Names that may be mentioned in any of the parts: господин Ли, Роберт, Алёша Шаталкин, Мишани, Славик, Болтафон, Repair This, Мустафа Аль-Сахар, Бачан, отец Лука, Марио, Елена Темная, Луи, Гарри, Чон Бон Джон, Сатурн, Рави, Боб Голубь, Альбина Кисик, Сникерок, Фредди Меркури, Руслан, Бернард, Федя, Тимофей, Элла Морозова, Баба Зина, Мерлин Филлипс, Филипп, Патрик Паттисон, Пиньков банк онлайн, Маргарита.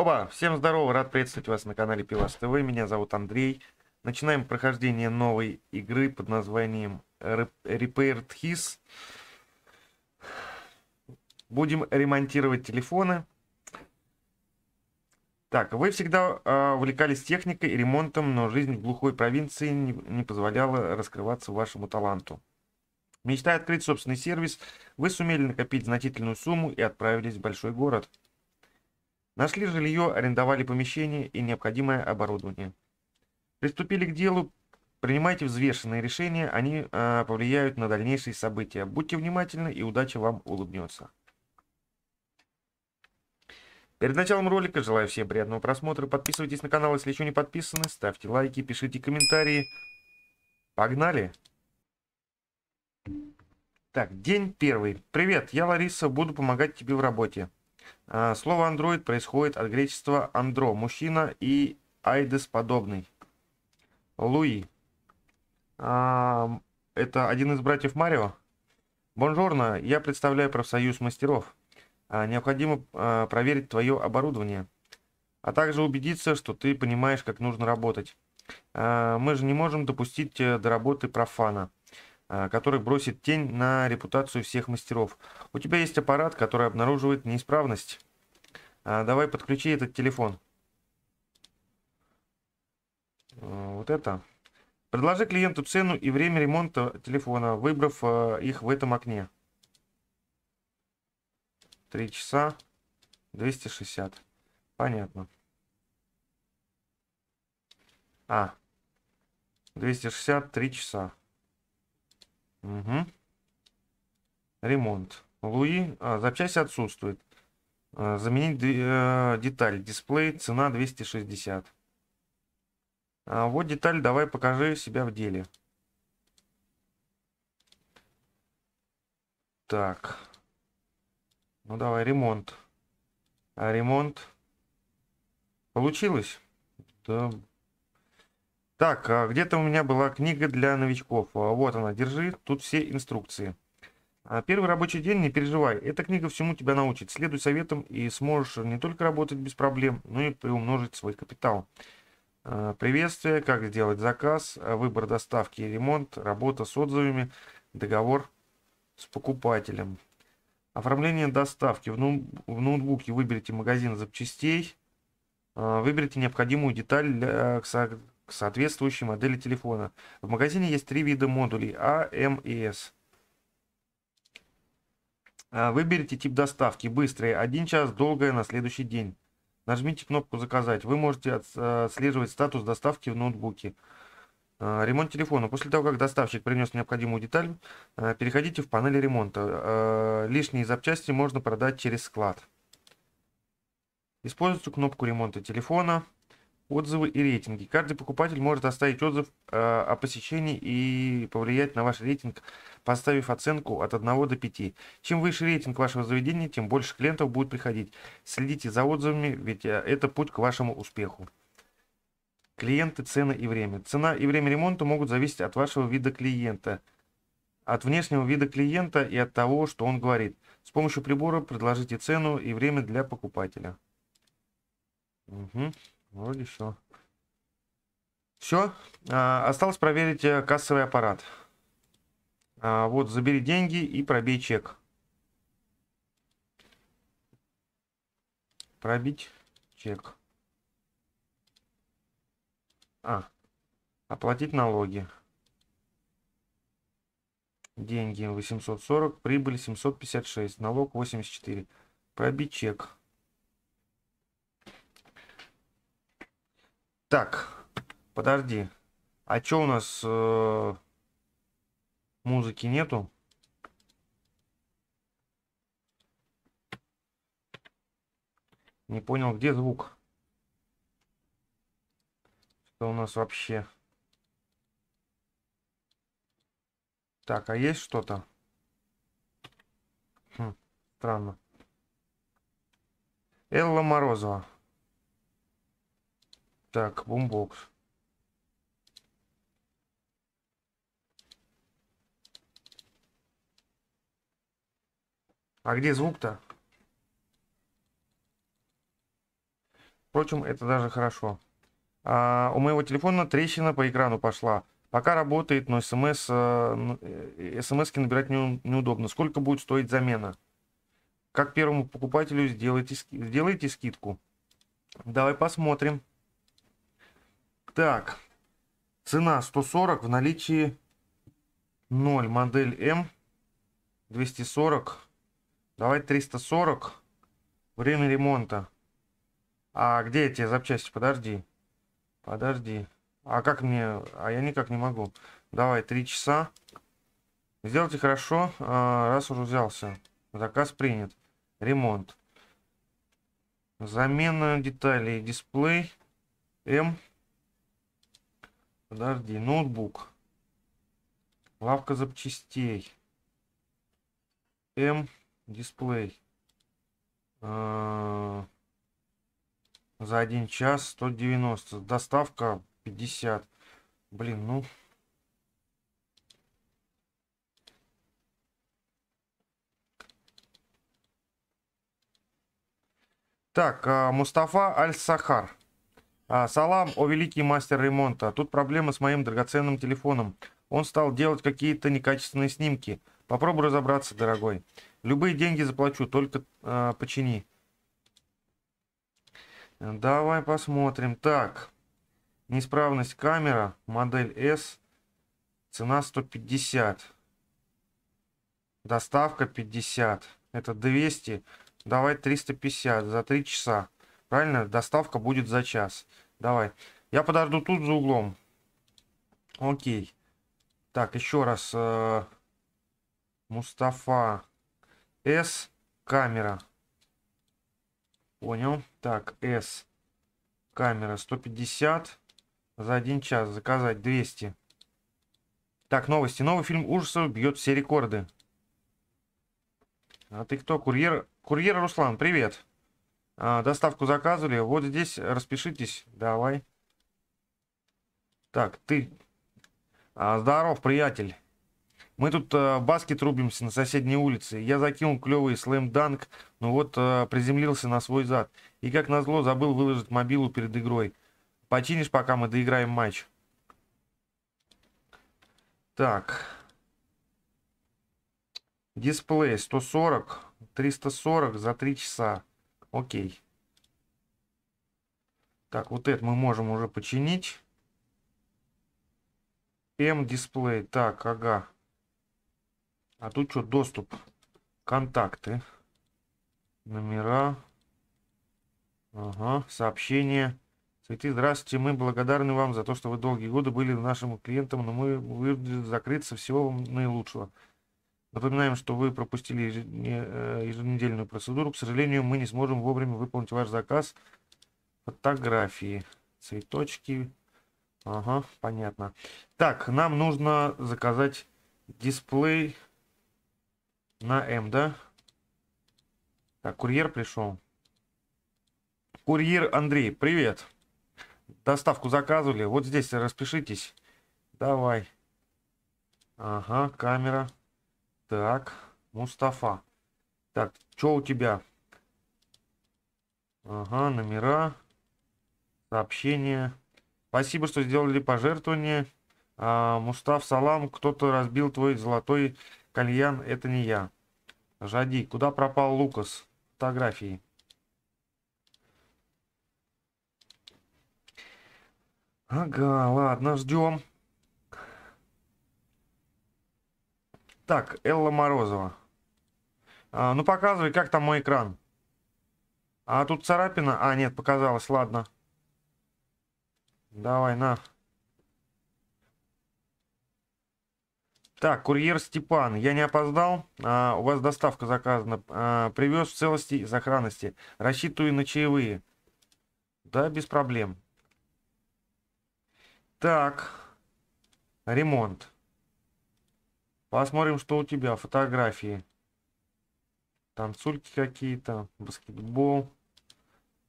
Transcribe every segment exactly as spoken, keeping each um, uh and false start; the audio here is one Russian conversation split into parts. Опа, всем здорово, рад приветствовать вас на канале Пилас ТВ, меня зовут Андрей. Начинаем прохождение новой игры под названием Repair This. Будем ремонтировать телефоны. Так, вы всегда э, увлекались техникой и ремонтом, но жизнь в глухой провинции не, не позволяла раскрываться вашему таланту. Мечтая открыть собственный сервис, вы сумели накопить значительную сумму и отправились в большой город. Нашли жилье, арендовали помещение и необходимое оборудование. Приступили к делу, принимайте взвешенные решения, они э, повлияют на дальнейшие события. Будьте внимательны, и удача вам улыбнется. Перед началом ролика желаю всем приятного просмотра. Подписывайтесь на канал, если еще не подписаны. Ставьте лайки, пишите комментарии. Погнали! Так, день первый. Привет, я Лариса, буду помогать тебе в работе. А, слово андроид происходит от греческого андро, мужчина, и айдес подобный. Луи. А, это один из братьев Марио. Бонжорно, я представляю профсоюз мастеров. Необходимо э, проверить твое оборудование, а также убедиться, что ты понимаешь, как нужно работать. Э, мы же не можем допустить до работы профана, э, который бросит тень на репутацию всех мастеров. У тебя есть аппарат, который обнаруживает неисправность. Э, давай подключи этот телефон. Э, вот это. Предложи клиенту цену и время ремонта телефона, выбрав э, их в этом окне. три часа двести шестьдесят. Понятно. А. двести шестьдесят, три часа. Угу. Ремонт. Луи. А, запчасти отсутствует. А, заменить э, деталь. Дисплей. Цена двести шестьдесят. А, вот деталь. Давай покажи себя в деле. Так. Ну давай, ремонт. А ремонт. Получилось? Да. Так, где-то у меня была книга для новичков. Вот она, держи. Тут все инструкции. Первый рабочий день, не переживай. Эта книга всему тебя научит. Следуй советам и сможешь не только работать без проблем, но и приумножить свой капитал. Приветствие, как сделать заказ, выбор доставки и ремонт, работа с отзывами, договор с покупателем. Оформление доставки. В ноутбуке выберите магазин запчастей. Выберите необходимую деталь для, к соответствующей модели телефона. В магазине есть три вида модулей. А, М и С. Выберите тип доставки. Быстрая. один час, долгая на следующий день. Нажмите кнопку «Заказать». Вы можете отслеживать статус доставки в ноутбуке. Ремонт телефона. После того, как доставщик принес необходимую деталь, переходите в панель ремонта. Лишние запчасти можно продать через склад. Используйте кнопку ремонта телефона, отзывы и рейтинги. Каждый покупатель может оставить отзыв о посещении и повлиять на ваш рейтинг, поставив оценку от один до пяти. Чем выше рейтинг вашего заведения, тем больше клиентов будет приходить. Следите за отзывами, ведь это путь к вашему успеху. Клиенты, цены и время. Цена и время ремонта могут зависеть от вашего вида клиента, от внешнего вида клиента и от того, что он говорит. С помощью прибора предложите цену и время для покупателя. Угу. Вроде все. Все. А, осталось проверить кассовый аппарат. А, вот, забери деньги и пробей чек. Пробить чек. А, оплатить налоги. Деньги восемьсот сорок, прибыль семьсот пятьдесят шесть, налог восемьдесят четыре. Пробить чек. Так, подожди. А чё у нас э, музыки нету? Не понял, где звук? У нас вообще так, а есть что-то? Хм, странно. Элла Морозова. Так, бумбокс. А где звук-то? Впрочем, это даже хорошо. А, у моего телефона трещина по экрану пошла. Пока работает, но смс, смс-ки набирать не, неудобно. Сколько будет стоить замена? Как первому покупателю сделайте, сделайте скидку. Давай посмотрим. Так. Цена сто сорок, в наличии ноль. Модель М. двести сорок. Давай триста сорок. Время ремонта. А где эти запчасти? Подожди. Подожди. А как мне? А я никак не могу. Давай, три часа. Сделайте хорошо, раз уже взялся. Заказ принят. Ремонт. Замена деталей. Дисплей. М. Подожди. Ноутбук. Лавка запчастей. М. Дисплей. За один час сто девяносто. Доставка пятьдесят. Блин, ну. Так, Мустафа Аль-Сахар. Салам, о великий мастер ремонта. Тут проблема с моим драгоценным телефоном. Он стал делать какие-то некачественные снимки. Попробуй разобраться, дорогой. Любые деньги заплачу, только э, почини. Давай посмотрим. Так. Неисправность камера. Модель S. Цена сто пятьдесят. Доставка пятьдесят. Это двести. Давай триста пятьдесят за три часа. Правильно? Доставка будет за час. Давай. Я подожду тут за углом. Окей. Так, еще раз. Э, Мустафа. S, камера. Понял. Так, S, камера сто пятьдесят. За один час заказать двести. Так, новости. Новый фильм ужасов бьет все рекорды. А ты кто? Курьер? Курьер Руслан, привет. А, доставку заказывали. Вот здесь распишитесь. Давай. Так, ты. А, здоров, приятель. Мы тут э, баскет рубимся на соседней улице. Я закинул клевый слэм-данк, но вот э, приземлился на свой зад. И как назло забыл выложить мобилу перед игрой. Починишь, пока мы доиграем матч. Так. Дисплей сто сорок, триста сорок за три часа. Окей. Так, вот это мы можем уже починить. М-дисплей. Так, ага. А тут что, доступ, контакты, номера, ага, сообщения. Цветы, здравствуйте, мы благодарны вам за то, что вы долгие годы были нашим клиентом, но мы вынуждены закрыться, всего вам наилучшего. Напоминаем, что вы пропустили еженедельную процедуру, к сожалению, мы не сможем вовремя выполнить ваш заказ. Фотографии, цветочки, ага, понятно. Так, нам нужно заказать дисплей на М, да? Так, курьер пришел. Курьер Андрей, привет. Доставку заказывали. Вот здесь распишитесь. Давай. Ага, камера. Так, Мустафа. Так, что у тебя? Ага, номера. Сообщения. Спасибо, что сделали пожертвование. А, Мустаф, салам, кто-то разбил твой золотой кальян, это не я. Жади, куда пропал Лукас? Фотографии. Ага, ладно, ждем. Так, Элла Морозова. А, ну показывай, как там мой экран. А тут царапина? А, нет, показалось, ладно. Давай, на. Так, курьер Степан, я не опоздал, а, у вас доставка заказана, а, привез в целости и сохранности, рассчитываю на чаевые. Да, без проблем. Так, ремонт. Посмотрим, что у тебя, фотографии. Танцульки какие-то, баскетбол.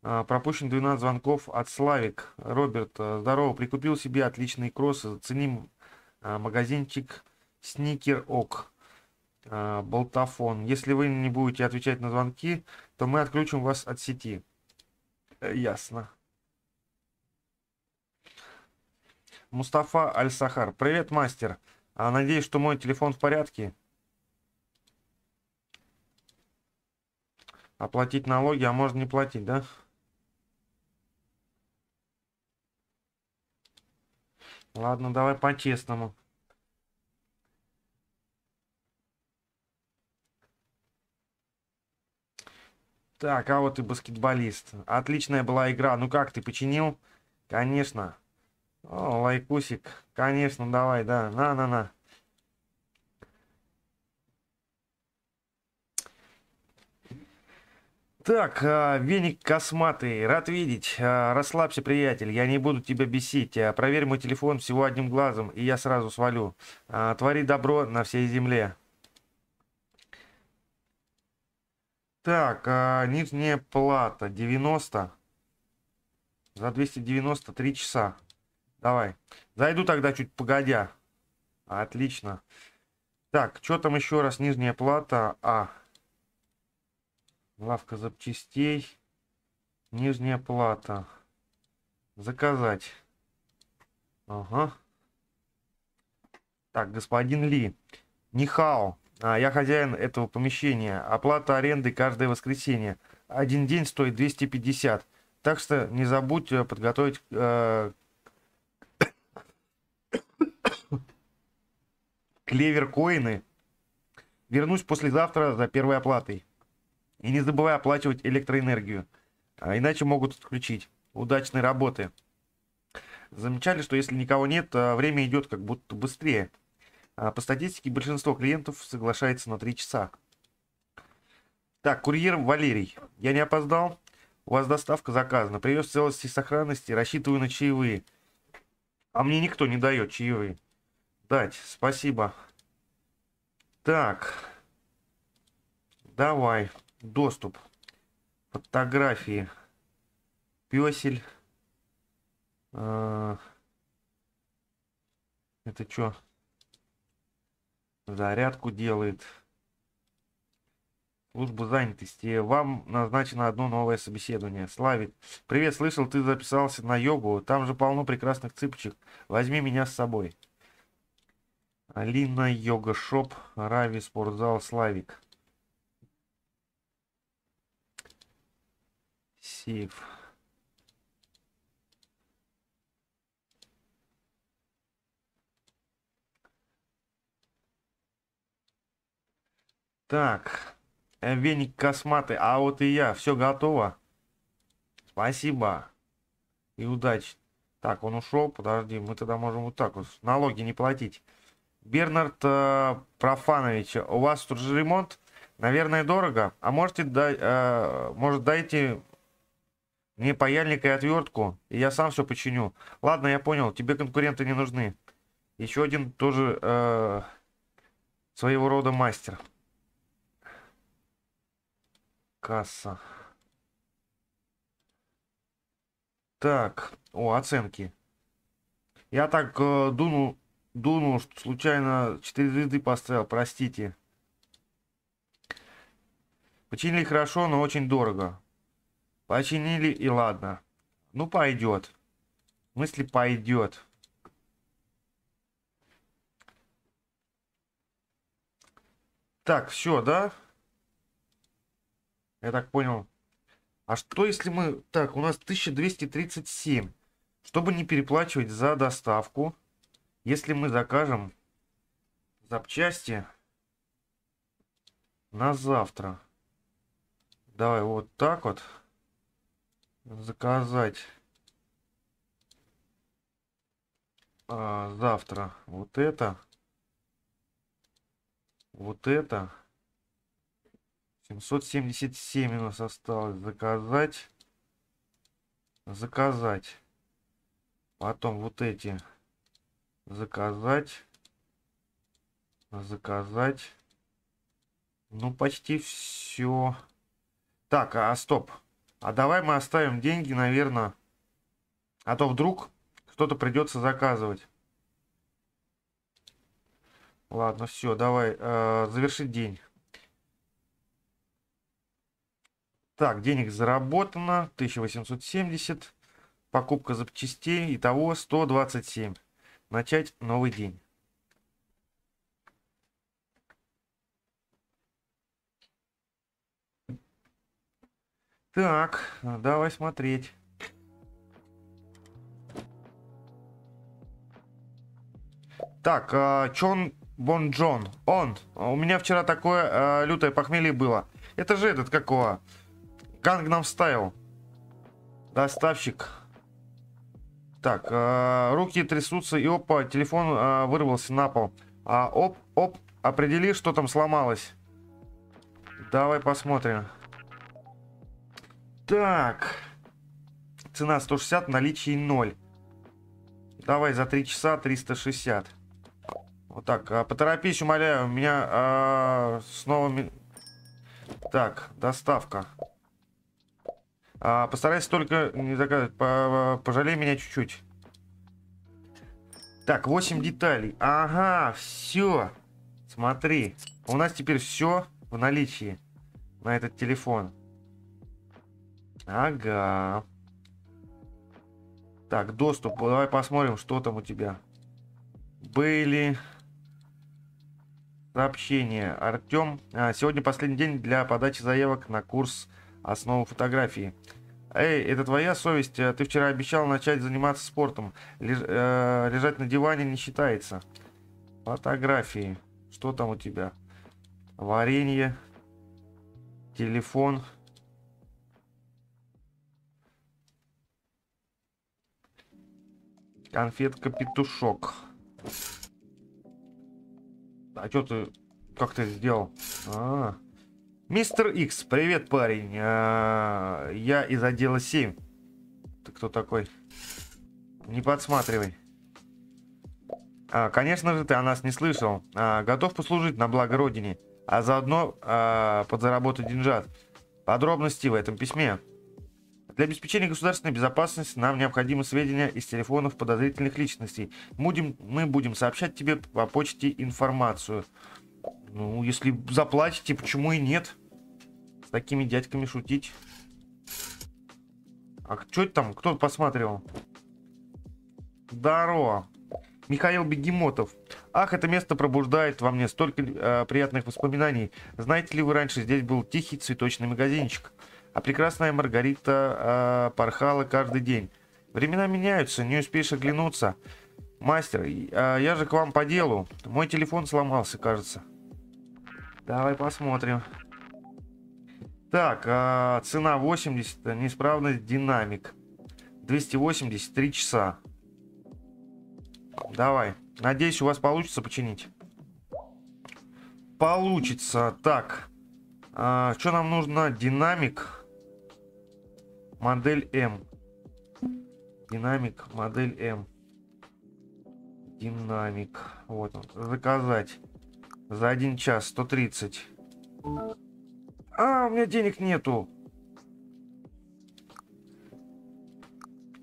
А, пропущен двенадцать звонков от Славик. Роберт, здорово, прикупил себе отличные кроссы, заценим а, магазинчик. Сникерок, э, Болтафон. Если вы не будете отвечать на звонки, то мы отключим вас от сети. Э, ясно. Мустафа Аль-Сахар. Привет, мастер. А, надеюсь, что мой телефон в порядке. Оплатить налоги, а можно не платить, да? Ладно, давай по-честному. Так, а вот и баскетболист. Отличная была игра. Ну как, ты починил? Конечно. О, лайкусик. Конечно, давай, да. На-на-на. Так, Веник косматый. Рад видеть. Расслабься, приятель. Я не буду тебя бесить. Проверь мой телефон всего одним глазом, и я сразу свалю. Твори добро на всей земле. Так, нижняя плата девяносто. За двести девяносто три часа. Давай. Зайду тогда чуть погодя. Отлично. Так, что там еще раз? Нижняя плата. А. Лавка запчастей. Нижняя плата. Заказать. Ага. Так, господин Ли. Нихао. А, я хозяин этого помещения. Оплата аренды каждое воскресенье. Один день стоит двести пятьдесят. Так что не забудь подготовить... Э, клевер-коины. Вернусь послезавтра за первой оплатой. И не забывай оплачивать электроэнергию. А иначе могут отключить. Удачной работы. Замечали, что если никого нет, время идет как будто быстрее. По статистике, большинство клиентов соглашается на три часа. Так, курьер Валерий. Я не опоздал. У вас доставка заказана. Привез в целости и сохранности. Рассчитываю на чаевые. А мне никто не дает чаевые. Дать. Спасибо. Так. Давай. Доступ. Фотографии. Пёсель. Это что? Зарядку делает. Служба занятости. Вам назначено одно новое собеседование. Славик. Привет, слышал, ты записался на йогу. Там же полно прекрасных цыпочек. Возьми меня с собой. Алина, йога-шоп, Рави, спортзал, Славик. Сейф. Так. Веник косматый. А вот и я. Все готово. Спасибо. И удачи. Так, он ушел. Подожди, мы тогда можем вот так вот. Налоги не платить. Бернард э, Профанович, у вас тут же ремонт, наверное, дорого. А можете да, э, может дайте мне паяльник и отвертку, и я сам все починю. Ладно, я понял, тебе конкуренты не нужны. Еще один тоже э, своего рода мастер. Касса. Так, о, оценки. Я так э, думал. Думал, что случайно четыре звезды поставил, простите. Починили хорошо, но очень дорого. Починили и ладно. Ну пойдет. В смысле пойдет. Так, все, да? Я так понял. А что если мы... Так, у нас тысяча двести тридцать семь. Чтобы не переплачивать за доставку... Если мы закажем запчасти на завтра. Давай вот так вот. Заказать а, завтра вот это. Вот это. семьсот семьдесят семь у нас осталось. Заказать. Заказать. Потом вот эти. Заказать. Заказать. Ну, почти все. Так, а стоп. А давай мы оставим деньги, наверное. А то вдруг что-то придется заказывать. Ладно, все, давай э, завершить день. Так, денег заработано. тысяча восемьсот семьдесят. Покупка запчастей. Итого сто двадцать семь. Начать новый день. Так, давай смотреть. Так, Чон Бон Джон. Он. У меня вчера такое э, лютое похмелье было. Это же этот какого? Gangnam style. Доставщик. Так, э, руки трясутся, и опа, телефон э, вырвался на пол. А, оп, оп, определи, что там сломалось. Давай посмотрим. Так. Цена сто шестьдесят, наличие ноль. Давай за три часа триста шестьдесят. Вот так, э, поторопись, умоляю, у меня э, снова... Ми... Так, доставка. А, постарайся только не заказывать. Пожалей меня чуть-чуть. Так, восемь деталей. Ага, все. Смотри. У нас теперь все в наличии на этот телефон. Ага. Так, доступ. Давай посмотрим, что там у тебя. Были сообщения. Артем. А, сегодня последний день для подачи заявок на курс основу фотографии. Эй, это твоя совесть? Ты вчера обещал начать заниматься спортом. Леж, э, лежать на диване не считается. Фотографии. Что там у тебя? Варенье. Телефон. Конфетка-петушок. А что ты... Как ты сделал? А-а-а. Мистер Икс, привет, парень. А, я из отдела семь. Ты кто такой? Не подсматривай. А, конечно же, ты о нас не слышал. А, готов послужить на благо Родине, а заодно а, подзаработать деньжат. Подробности в этом письме. Для обеспечения государственной безопасности нам необходимы сведения из телефонов подозрительных личностей. Будем, мы будем сообщать тебе по почте информацию. Ну, если заплатите, почему и нет? С такими дядьками шутить. А что это там? Кто посмотрел? Здорово. Михаил Бегемотов. Ах, это место пробуждает во мне столько э, приятных воспоминаний. Знаете ли вы, раньше здесь был тихий цветочный магазинчик. А прекрасная Маргарита э, порхала каждый день. Времена меняются, не успеешь оглянуться. Мастер, э, я же к вам по делу. Мой телефон сломался, кажется. Давай посмотрим. Так, э, цена восемьдесят, неисправность динамик. двести восемьдесят, три часа. Давай. Надеюсь, у вас получится починить. Получится. Так. Э, что нам нужно? Динамик. Модель М. Динамик, модель М. Динамик. Вот он. Заказать. За один час сто тридцать. А, у меня денег нету.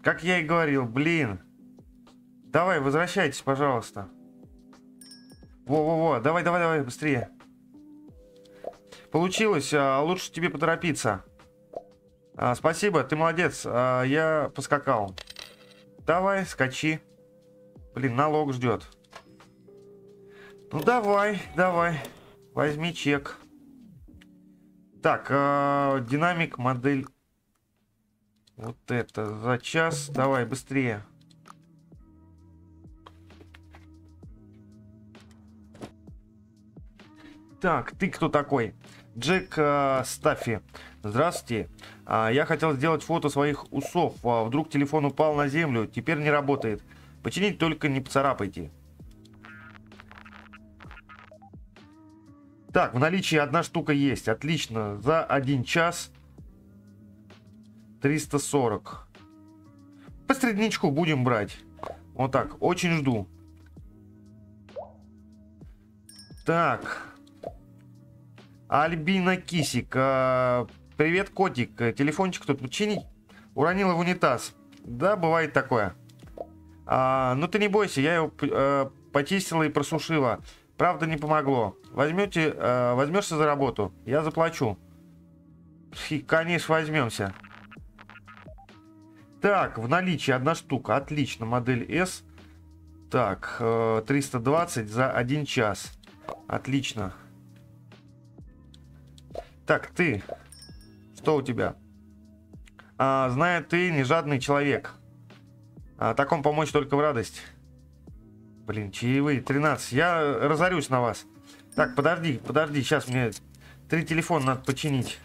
Как я и говорил, блин. Давай, возвращайтесь, пожалуйста. Во-во-во, давай, давай, давай, быстрее. Получилось, а, лучше тебе поторопиться. А, спасибо, ты молодец. А, я поскакал. Давай, скачи. Блин, налог ждет. Ну давай, давай, возьми чек. Так, э, динамик, модель. Вот это, за час, давай, быстрее. Так, ты кто такой? Джек э, Стафи. Здравствуйте. Э, я хотел сделать фото своих усов. А вдруг телефон упал на землю, теперь не работает. Починить только не поцарапайте. Так, в наличии одна штука есть. Отлично. За один час триста сорок. По среднячку будем брать. Вот так. Очень жду. Так. Альбина Кисик. Привет, котик. Телефончик тут починить? Уронила в унитаз. Да, бывает такое. А, но ты не бойся, я его э, почистила и просушила. Правда, не помогло. Возьмете, э, возьмешься за работу? Я заплачу. И, конечно, возьмемся. Так, в наличии одна штука. Отлично, модель S. Так, триста двадцать за один час. Отлично. Так, ты. Что у тебя? А, знаю, ты не жадный человек. А, такому помочь только в радость. Блин, чаевые. тринадцать. Я разорюсь на вас. Так, подожди, подожди. Сейчас мне три телефона надо починить.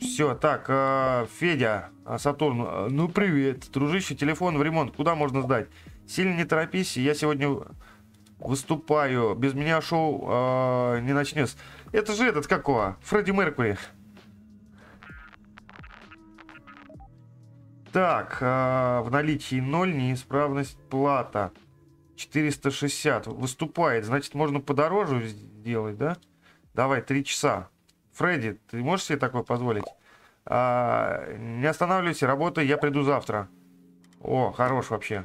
Все, так, э, Федя, Сатурн, ну привет, дружище, телефон в ремонт, куда можно сдать? Сильно не торопись, я сегодня выступаю, без меня шоу э, не начнется. Это же этот, какого? Фредди Меркури. Так, э, в наличии ноль, неисправность плата, четыреста шестьдесят, выступает, значит можно подороже сделать, да? Давай, три часа. Фредди, ты можешь себе такое позволить? А, не останавливайся, работай, я приду завтра. О, хорош вообще.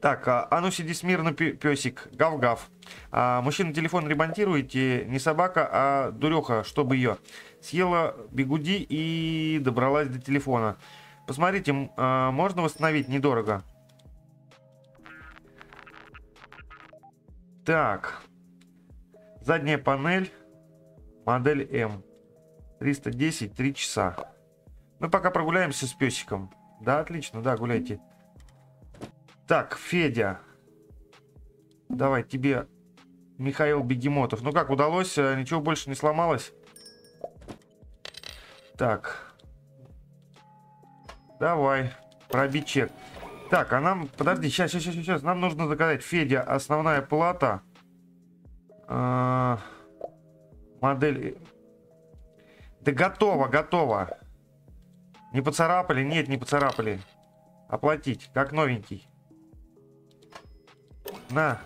Так, а, а ну сиди смирно, песик. Гав-гав. А, мужчина, телефон ремонтируете. Не собака, а дуреха, чтобы ее. Съела бигуди и добралась до телефона. Посмотрите, а, можно восстановить недорого. Так. Задняя панель. Модель М. триста десять, три часа. Мы пока прогуляемся с песиком. Да, отлично, да, гуляйте. Так, Федя. Давай, тебе Михаил Бегемотов. Ну как, удалось? Ничего больше не сломалось? Так. Давай, пробить чек. Так, а нам... Подожди, сейчас, сейчас, сейчас. Нам нужно заказать. Федя, основная плата. А... Модель... Да готово, готово. Не поцарапали? Нет, не поцарапали. Оплатить, как новенький. На.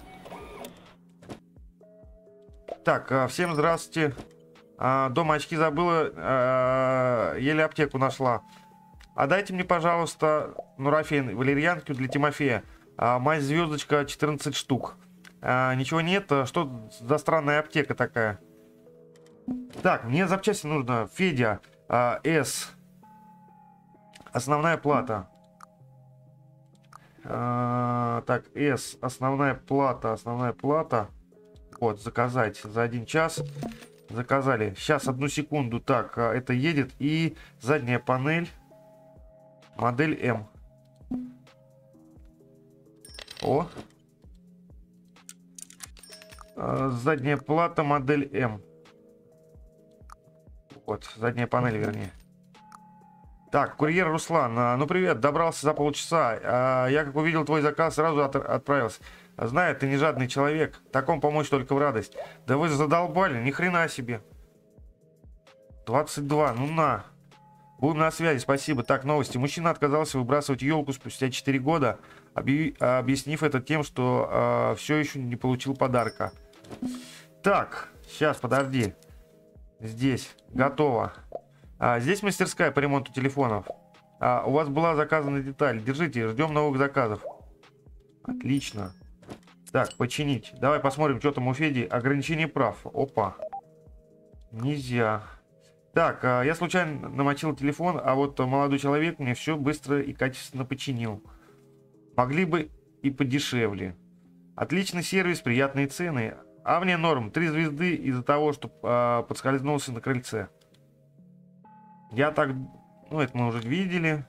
Так, всем здравствуйте. Дома очки забыла. Еле аптеку нашла. А дайте мне, пожалуйста, нурофен, валерьянки для Тимофея. Мазь звездочка, четырнадцать штук. Ничего нет. Что за странная аптека такая? Так, мне запчасти нужно. Федя, а, С. Основная плата. А, так, С. Основная плата. Основная плата. Вот, заказать за один час. Заказали. Сейчас, одну секунду. Так, а, это едет. И задняя панель. Модель М. О. А, задняя плата, модель М. Вот, задняя панель, вернее. Так, курьер Руслан. Ну, привет, добрался за полчаса. Я, как увидел твой заказ, сразу от отправился. Знаю, ты не жадный человек. Такому помочь только в радость. Да вы задолбали, ни хрена себе. двадцать два, ну на. Будем на связи, спасибо. Так, новости. Мужчина отказался выбрасывать елку спустя четыре года, объяснив это тем, что э, все еще не получил подарка. Так, сейчас, подожди. Здесь. Готово. А, здесь мастерская по ремонту телефонов. А, у вас была заказана деталь. Держите, ждем новых заказов. Отлично. Так, починить. Давай посмотрим, что там у Феди. Ограничение прав. Опа. Нельзя. Так, а, я случайно намочил телефон, а вот молодой человек мне все быстро и качественно починил. Могли бы и подешевле. Отличный сервис, приятные цены. А мне норм. Три звезды из-за того, что э, подскользнулся на крыльце. Я так... Ну, это мы уже видели.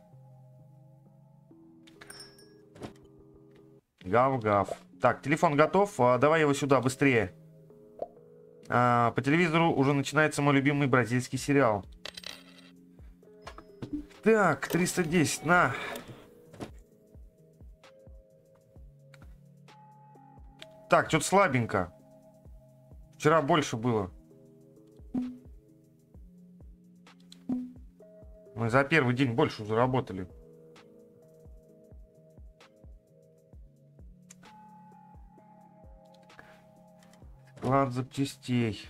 Гав-гав. Так, телефон готов. А, давай его сюда, быстрее. А, по телевизору уже начинается мой любимый бразильский сериал. Так, триста десять, на... Так, что-то слабенько. Вчера больше было. Мы за первый день больше заработали. Склад запчастей.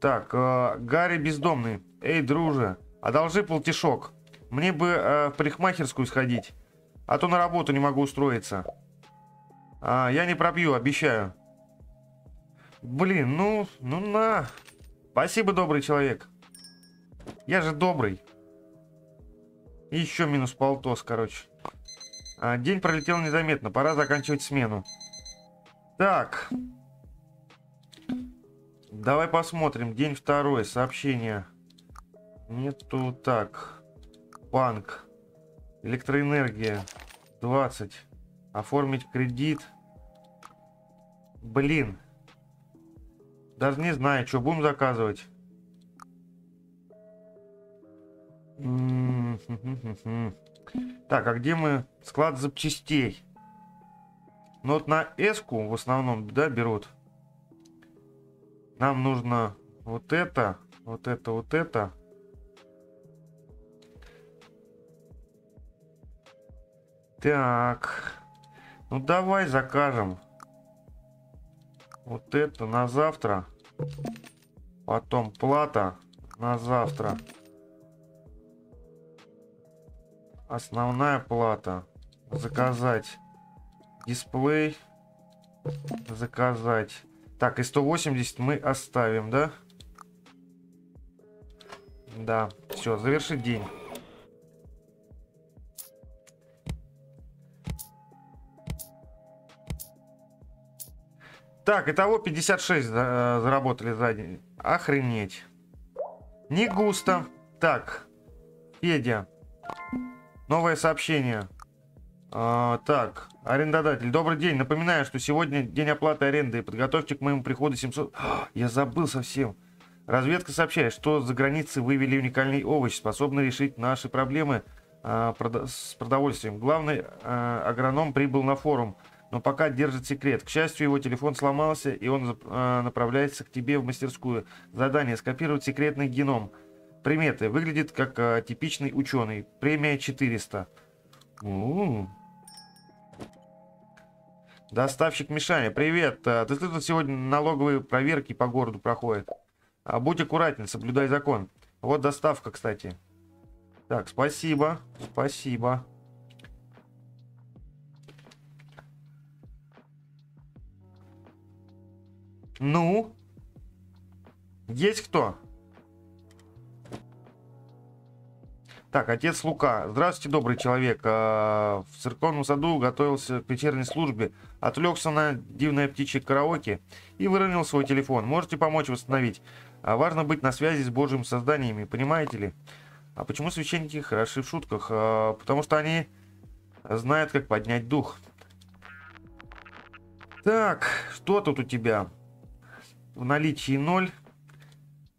Так, э, Гарри бездомный. Эй, друже, одолжи полтишок. Мне бы э, в парикмахерскую сходить, а то на работу не могу устроиться. А, я не пробью, обещаю. Блин, ну, ну на. Спасибо, добрый человек. Я же добрый. И еще минус полтос, короче. День пролетел незаметно. Пора заканчивать смену. Так. Давай посмотрим. День второй. Сообщение. Нету. Так. Банк. Электроэнергия. двадцать. Оформить кредит. Блин. Даже не знаю, что будем заказывать. Так, а где мы? Склад запчастей. Ну вот на эску в основном, да, берут. Нам нужно вот это, вот это, вот это. Так. Ну давай закажем. Вот это на завтра. Потом плата на завтра. Основная плата. Заказать дисплей. Заказать. Так, и сто восемьдесят мы оставим, да? Да. Все, завершить день. Так, итого пятьдесят шесть заработали за день. Охренеть. Не густо. Так. Федя. Новое сообщение. А, так, арендодатель. Добрый день. Напоминаю, что сегодня день оплаты аренды. Подготовьте к моему приходу семьсот... А, я забыл совсем. Разведка сообщает, что за границей вывели уникальный овощ, способный решить наши проблемы а, прод... с продовольствием. Главный а, агроном прибыл на форум, но пока держит секрет. К счастью, его телефон сломался, и он а, направляется к тебе в мастерскую. Задание: скопировать секретный геном. Приметы. Выглядит как а, типичный ученый. Премия четыреста. У-у-у. Доставщик Мишани. Привет. А, ты слышал, сегодня налоговые проверки по городу проходят. А, будь аккуратен, соблюдай закон. Вот доставка, кстати. Так, спасибо. Спасибо. Ну? Есть кто? Так, отец Лука. Здравствуйте, добрый человек. В церковном саду готовился к вечерней службе. Отвлекся на дивное птичье караоке и выронил свой телефон. Можете помочь восстановить? Важно быть на связи с Божьими созданиями, понимаете ли? А почему священники хороши в шутках? Потому что они знают, как поднять дух. Так, что тут у тебя? В наличии ноль.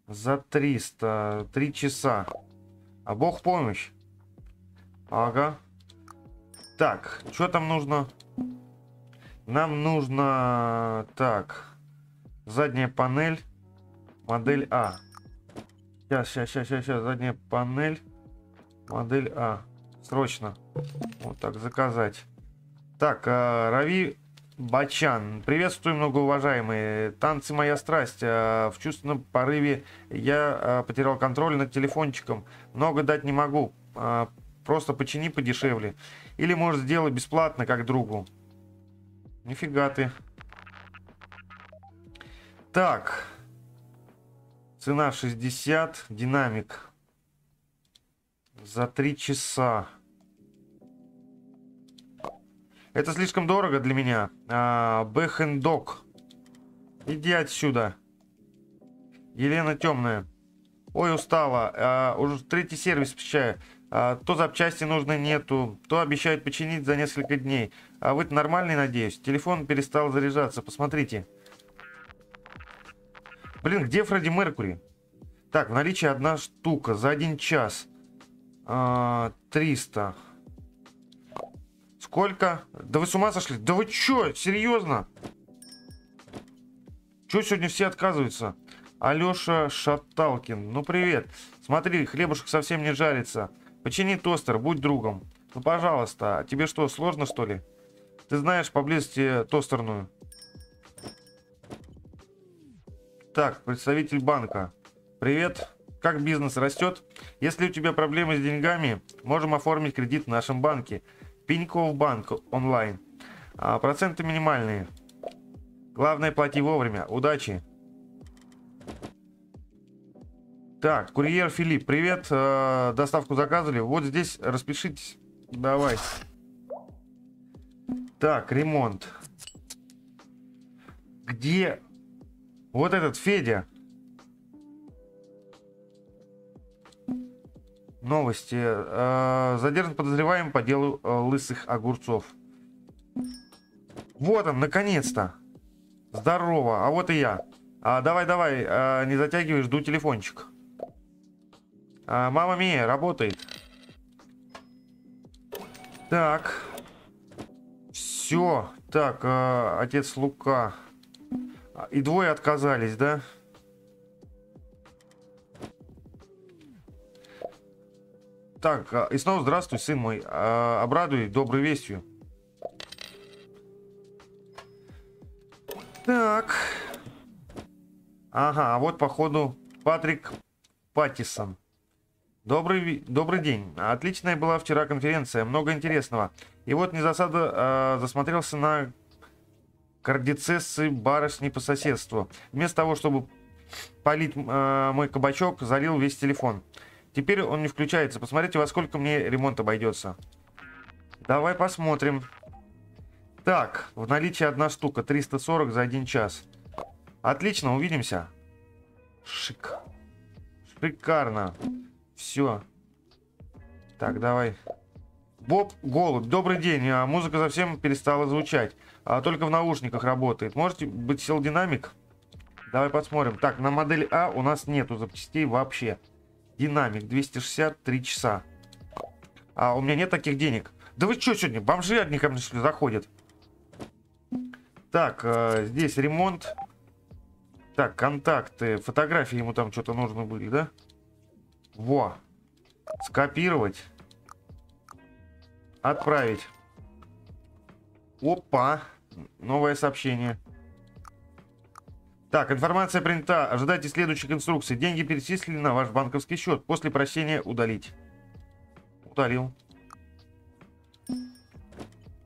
За триста. три часа. А бог помощь. Ага. Так, что там нужно? Нам нужно... Так. Задняя панель. Модель А. Сейчас, сейчас, сейчас, сейчас, сейчас. Задняя панель. Модель А. Срочно. Вот так заказать. Так, Рави... Бачан. Приветствую, многоуважаемые. Танцы — моя страсть. В чувственном порыве я потерял контроль над телефончиком. Много дать не могу. Просто почини подешевле. Или, может, сделай бесплатно, как другу. Нифига ты. Так. Цена шестьдесят. Динамик. За три часа. Это слишком дорого для меня. А, Бэхэндок. Иди отсюда. Елена Темная. Ой, устала. А, уже третий сервис посещаю. А, то запчасти нужны нету, то обещают починить за несколько дней. А вы-то нормальный, надеюсь? Телефон перестал заряжаться. Посмотрите. Блин, где Фредди Меркури? Так, в наличии одна штука. За один час. А, триста. Сколько? Да вы с ума сошли? Да вы чё? Серьезно? Чё сегодня все отказываются? Алёша Шаталкин. Ну, привет. Смотри, хлебушек совсем не жарится. Почини тостер, будь другом. Ну, пожалуйста. Тебе что, сложно, что ли? Ты знаешь поблизости тостерную. Так, представитель банка. Привет. Как бизнес растет? Если у тебя проблемы с деньгами, можем оформить кредит в нашем банке. Пиньков банк онлайн. А, проценты минимальные. Главное, плати вовремя. Удачи. Так, курьер Филипп. Привет. Э, доставку заказывали. Вот здесь распишитесь. Давай. Так, ремонт. Где вот этот Федя? Новости. Задержан подозреваемый по делу лысых огурцов. Вот он, наконец-то. Здорово. А вот и я. А, давай, давай, а, не затягивай, жду телефончик. А, мама мия, работает. Так. Все. Так, а, отец Лука. И двое отказались, да? Так, а, и снова здравствуй, сын мой. А, обрадуй доброй вестью. Так. Ага, а вот походу Патрик Паттисон. Добрый, добрый день. Отличная была вчера конференция, много интересного. И вот не засада, э, засмотрелся на кардицессы барышни по соседству. Вместо того, чтобы полить э, мой кабачок, залил весь телефон. Теперь он не включается. Посмотрите, во сколько мне ремонт обойдется. Давай посмотрим. Так, в наличии одна штука, триста сорок за один час. Отлично, увидимся. Шик. Шикарно. Все. Так, давай. Боб Голубь, добрый день. А музыка совсем перестала звучать. А только в наушниках работает. Можете быть сел динамик? Давай посмотрим. Так, на модель А у нас нету запчастей вообще. Динамик двести шестьдесят три часа. А у меня нет таких денег. Да вы что сегодня? Бомжи одни ко мне заходят. Так, э, здесь ремонт. Так, контакты, фотографии ему там что-то нужно были, да? Во. Скопировать. Отправить. Опа. Новое сообщение. Так, информация принята. Ожидайте следующих инструкций. Деньги перечислены на ваш банковский счет. После прощения удалить. Удалил.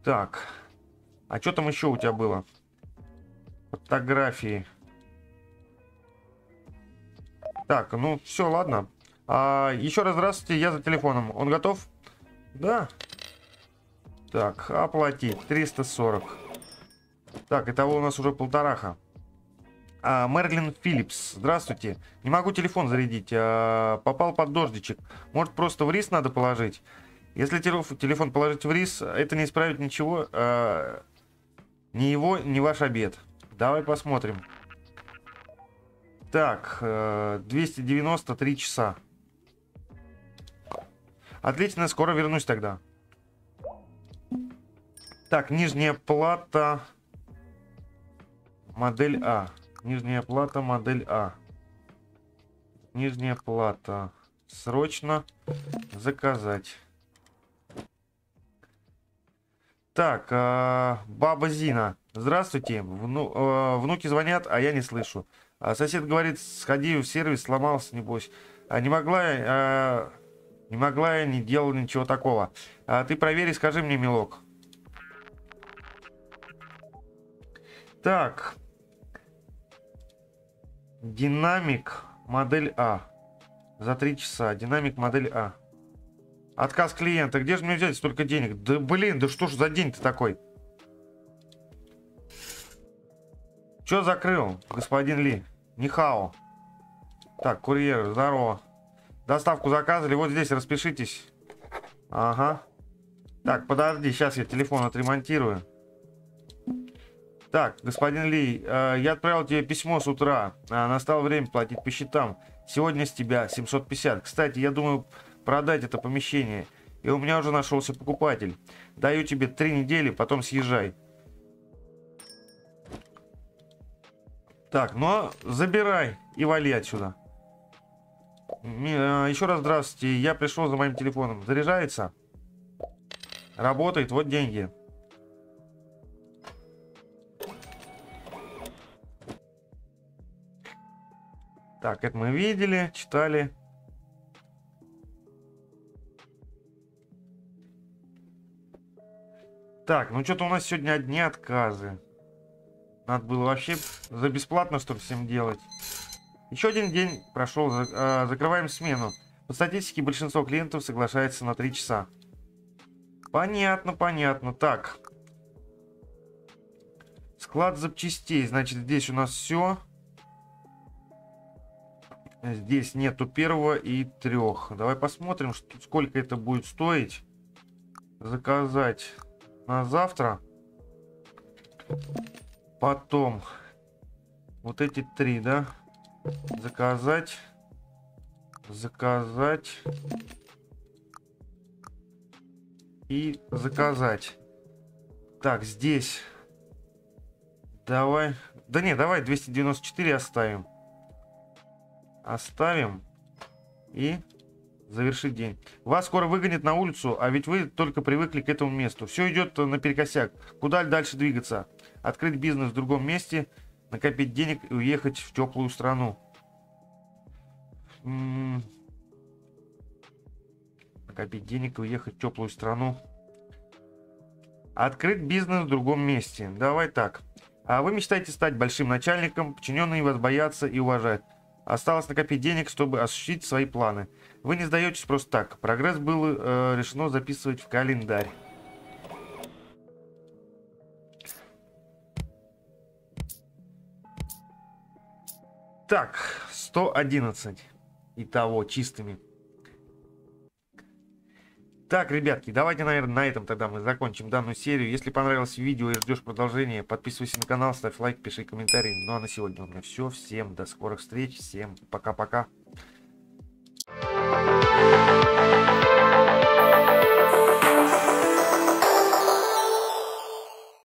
Так. А что там еще у тебя было? Фотографии. Так, ну все, ладно. А, еще раз здравствуйте, я за телефоном. Он готов? Да. Так, оплатить. триста сорок. Так, итого у нас уже полтораха. А, Мерлин Филлипс. Здравствуйте. Не могу телефон зарядить. А, попал под дождичек. Может, просто в рис надо положить? Если телефон положить в рис, это не исправит ничего. А, ни его, ни ваш обед. Давай посмотрим. Так, двести девяносто три часа. Отлично, скоро вернусь тогда. Так, нижняя плата. Модель А. Нижняя плата, модель А. Нижняя плата. Срочно заказать. Так, баба Зина. Здравствуйте. Вну... Внуки звонят, а я не слышу. А сосед говорит, сходи в сервис, сломался, небось. А не могла я, а, не могла я, не делала ничего такого. А ты проверь, скажи мне, милок. Так. Динамик модель А. За три часа. Динамик модель А. Отказ клиента. Где же мне взять столько денег? Да блин, да что ж за день-то такой? Чё закрыл, господин Ли? Нихао. Так, курьер, здорово. Доставку заказывали, вот здесь распишитесь. Ага. Так, подожди, сейчас я телефон отремонтирую. Так, господин Ли, э, я отправил тебе письмо с утра. Э, настало время платить по счетам. Сегодня с тебя семьсот пятьдесят. Кстати, я думаю продать это помещение. И у меня уже нашелся покупатель. Даю тебе три недели, потом съезжай. Так, ну забирай и вали отсюда. Еще раз здравствуйте. Я пришел за моим телефоном. Заряжается. Работает. Вот деньги. Так, это мы видели, читали. Так, ну что-то у нас сегодня одни отказы. Надо было вообще за бесплатно, что ли, всем делать. Еще один день прошел. Закрываем смену. По статистике большинство клиентов соглашается на три часа. Понятно, понятно. Так. Склад запчастей. Значит, здесь у нас все. Здесь нету первого и трех. Давай посмотрим, что, сколько это будет стоить. Заказать на завтра. Потом вот эти три, да? Заказать. Заказать. И заказать. Так, здесь. Давай. Да не, давай двести девяносто четыре оставим. Оставим. И завершить день. Вас скоро выгонят на улицу, а ведь вы только привыкли к этому месту. Все идет наперекосяк. Куда дальше двигаться? Открыть бизнес в другом месте, накопить денег и уехать в теплую страну. М-м-м. Накопить денег и уехать в теплую страну. Открыть бизнес в другом месте. Давай так. А вы мечтаете стать большим начальником, подчиненные вас боятся и уважают. Осталось накопить денег, чтобы осуществить свои планы. Вы не сдаетесь просто так. Прогресс было э, решено записывать в календарь. Так, сто одиннадцать. Итого, чистыми. Так, ребятки, давайте, наверное, на этом тогда мы закончим данную серию. Если понравилось видео и ждешь продолжения, подписывайся на канал, ставь лайк, пиши комментарии. Ну а на сегодня у меня все. Всем до скорых встреч. Всем пока-пока.